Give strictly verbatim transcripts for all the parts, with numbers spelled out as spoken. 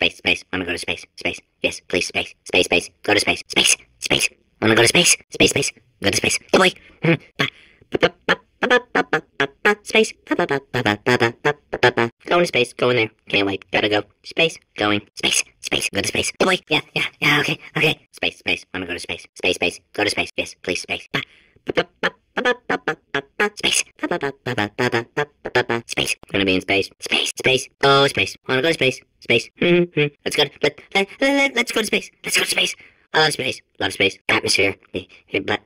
space, space, wanna go to space, space, yes, please, space, space, space, go to space, space, space, wanna go to space, space, space, go to space, oh boy, space, going to space, going there, can't wait, gotta go, space, going, space, space, go to space, oh boy, yeah, yeah, yeah, okay, okay, space, space, wanna go to space, space, space, go to space, yes, please, space, space, space, gonna be in space, space, space, oh space, wanna go to space, space, mm-hmm. let's go, to, let, let, let, let's go to space, let's go to space, I love space, love space, atmosphere,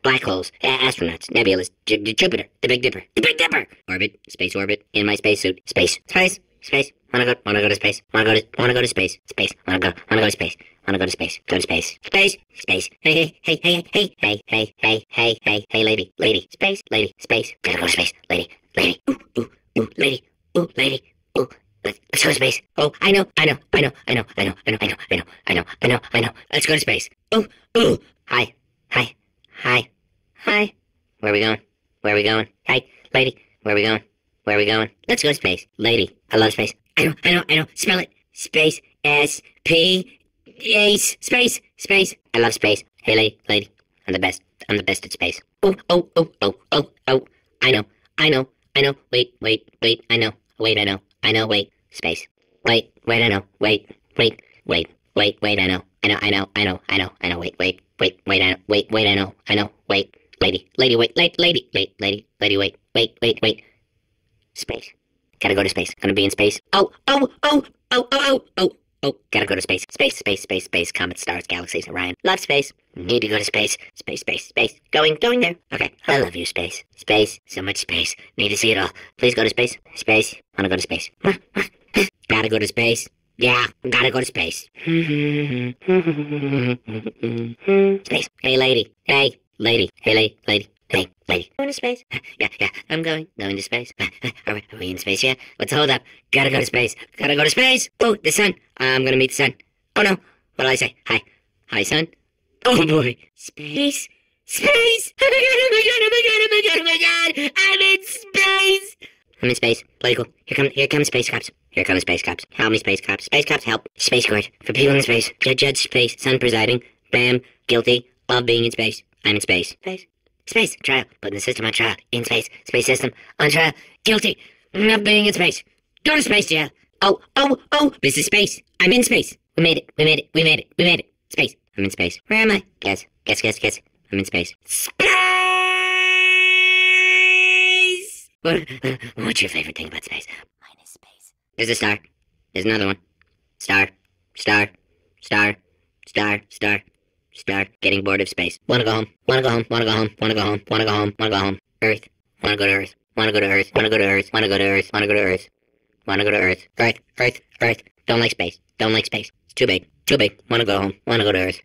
black holes, astronauts, nebulas, J Jupiter, the Big Dipper, the Big Dipper, orbit, space orbit, in my spacesuit, space, space, space, wanna go, wanna go to space, wanna go to, wanna go to space, space, wanna go, wanna go to space, wanna go to space, go to space, space, space, hey, hey, hey, hey, hey, hey, hey, hey, hey, hey, lady, lady, space, lady, space, gotta go to space, lady, lady, ooh, ooh, ooh, lady, ooh, lady, ooh, let's go to space. Oh, I know, I know, I know, I know, I know, I know, I know, I know, I know, I know, I know, let's go to space. Oh, oh, hi, hi, hi, hi, where are we going, where are we going, hi, lady, where are we going, where are we going, let's go to space, lady, I love space, I know, I know, I know, smell it, space, S, P, space, space, space, I love space, hey lady, lady, I'm the best, I'm the best at space. Oh, oh, oh, oh, oh, oh, I know, I know, I know, wait, wait, wait, I know, wait, I know, I know, wait, space, wait, wait, I know, wait, wait, wait, wait, wait, I know, I know, I know, I know, I know, I know, wait, wait, wait, wait, I know, wait, wait, I know, I know, wait, lady, lady, wait, lady, lady, wait, lady, lady, wait, wait, wait, wait, space, gotta go to space, gonna be in space, oh, oh, oh, oh, oh, oh, oh, gotta go to space, space, space, space, space, comets, stars, galaxies, Orion, love space, need to go to space, space, space, space, going, going there, okay, I love you, space, space, so much space, need to see it all, please go to space, space, wanna go to space, gotta go to space. Yeah, gotta go to space. Space. Hey, lady. Hey, lady. Hey, lady. Lady. Hey, lady. Going to space? Yeah, yeah. I'm going. Going to space. Are we, are we in space yet? What's the hold up? Gotta go to space. Gotta go to space. Oh, the sun. I'm gonna meet the sun. Oh no. What'll I say? Hi. Hi, sun. Oh boy. Space. Space. Oh my god. Oh my god. Oh my god. Oh my god. Oh my god. I'm in space. I'm in space. Political. Here come, here come space cops. Here come space cops. Help me, space cops. Space cops, help. Space court. For people in space. Judge, judge, space. Sun presiding. Bam. Guilty. Love being in space. I'm in space. Space. Space. Trial. Putting the system on trial. In space. Space system. On trial. Guilty. Not being in space. Go to space jail. Oh, oh, oh. This is space. I'm in space. We made it. We made it. We made it. We made it. Space. I'm in space. Where am I? Guess. Guess, guess, guess. I'm in space. Space! What, what's your favorite thing about space? Mine is space. There's a star. There's another one. Star. Star. Star. Star. Star. Star. Getting bored of space. Wanna go home. Wanna go home. Wanna go home. Wanna go home. Wanna go home. Wanna go home. Earth. Wanna go to Earth. Wanna go to Earth. Wanna go to Earth. Wanna go to Earth. Wanna go to Earth. Wanna go to Earth. Earth. Earth. Earth. Don't like space. Don't like space. It's too big. Too big. Wanna go home. Wanna go to Earth.